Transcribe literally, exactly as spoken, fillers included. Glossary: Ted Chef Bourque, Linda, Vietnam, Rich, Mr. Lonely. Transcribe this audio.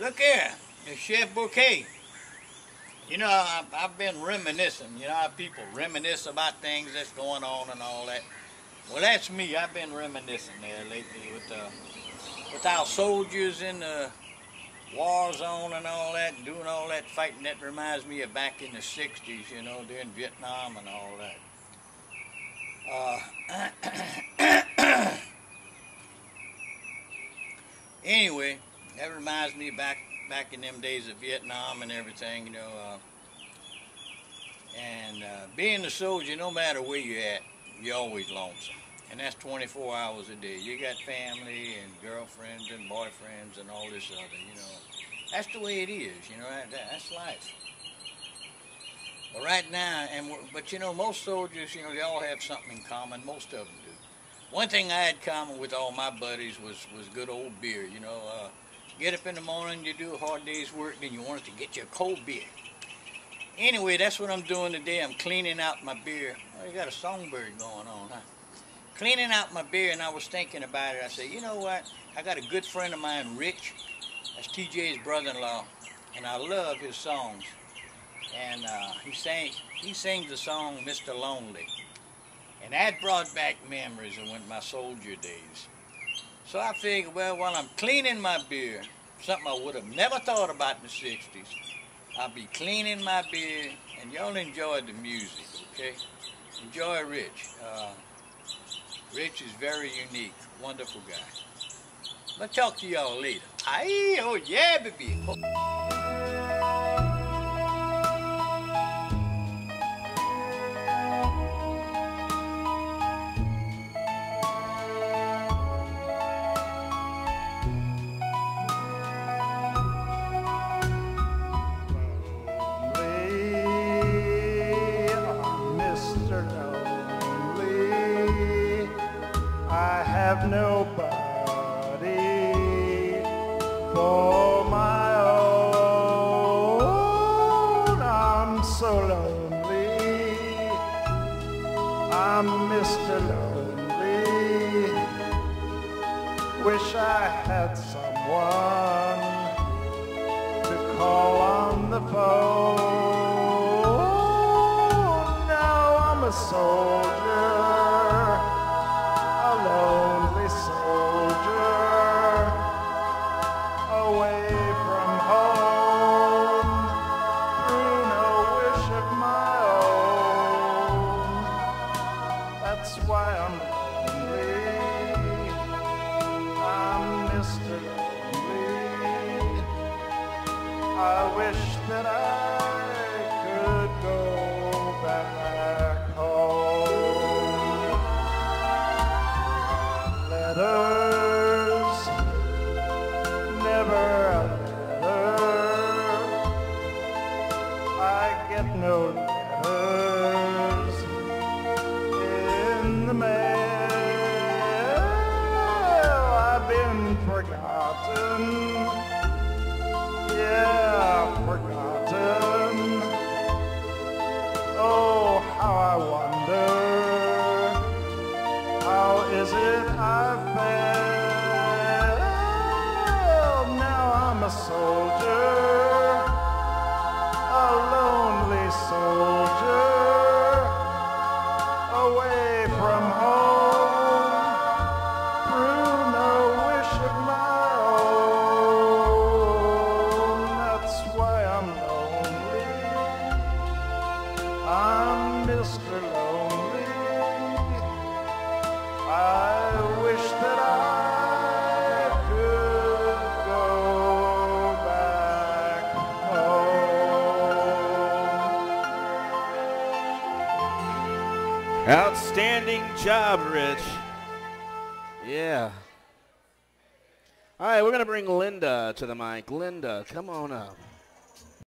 Look here, it's Chef Bourque. You know, I've, I've been reminiscing. You know how people reminisce about things that's going on and all that? Well, that's me. I've been reminiscing there lately with, uh, with our soldiers in the war zone and all that, and doing all that fighting. That reminds me of back in the sixties, you know, during Vietnam and all that. Uh, anyway, that reminds me back back in them days of Vietnam and everything, you know. Uh, and uh, being a soldier, no matter where you're at, you're always lonesome. And that's twenty-four hours a day. You got family and girlfriends and boyfriends and all this other, you know. That's the way it is, you know. That, that's life. But right now, and but you know, most soldiers, you know, they all have something in common. Most of them do. One thing I had in common with all my buddies was was good old beer. You know, uh, get up in the morning, you do a hard day's work, then you want to get you a cold beer. Anyway, that's what I'm doing today. I'm cleaning out my beer. Oh, you got a songbird going on, huh? Cleaning out my beer, and I was thinking about it. I said, you know what? I got a good friend of mine, Rich. That's T J's brother-in-law, and I love his songs. And uh, he sang, he sings the song Mister Lonely. And that brought back memories of when my soldier days. So I figured, well, while I'm cleaning my beer, something I would have never thought about in the sixties, I'll be cleaning my beer, and y'all enjoy the music, okay? Enjoy Rich. Uh, Rich is very unique, wonderful guy. I'll talk to y'all later. Aye, oh yeah, baby. Oh. Nobody for my own. I'm so lonely. I'm Mister Lonely. Wish I had someone to call on the phone. Now I'm a soldier, a lonely soldier, away from home, through no wish of my own. That's why I'm lonely. I'm Mister Lonely. I wish that I could go back home. Letters, never a letter. I get no letters in the mail. I've been forgotten. Yeah, forgotten. Oh, how I wonder, how is it I failed? Now I'm a soldier, a lonely soldier, away from home, through no wish of my own. That's why I'm lonely. I'm Mister Lonely. I Outstanding job, Rich. Yeah. All right, we're going to bring Linda to the mic. Linda, come on up.